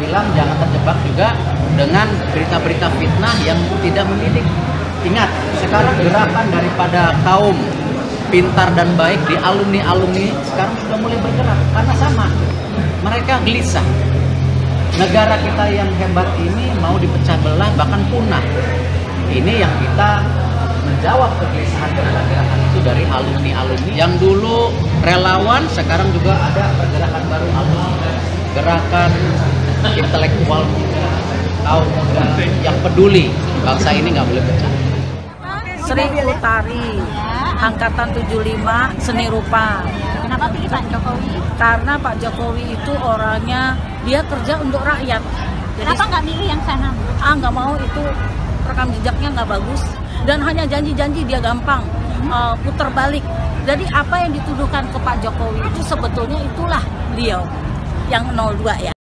bilang jangan terjebak juga dengan berita-berita fitnah yang tidak mendidik. Ingat, sekarang gerakan daripada kaum pintar dan baik di alumni-alumni sekarang sudah mulai bergerak, karena sama, mereka gelisah. Negara kita yang hebat ini mau dipecah belah, bahkan punah. Ini yang kita menjawab kegelisahan gerakan itu dari alumni-alumni yang dulu relawan, sekarang juga ada pergerakan baru alumni, gerakan intelektual muda, kaum muda yang peduli bangsa ini nggak boleh pecah. Sri Utari, angkatan 75, seni rupa. Kenapa pilih Pak Jokowi? Karena Pak Jokowi itu orangnya, dia kerja untuk rakyat. Jadi, kenapa nggak milih yang sana? Nggak mau, itu rekam jejaknya nggak bagus. Dan hanya janji-janji dia gampang, putar balik. Jadi apa yang dituduhkan ke Pak Jokowi itu sebetulnya itulah beliau yang 02 ya.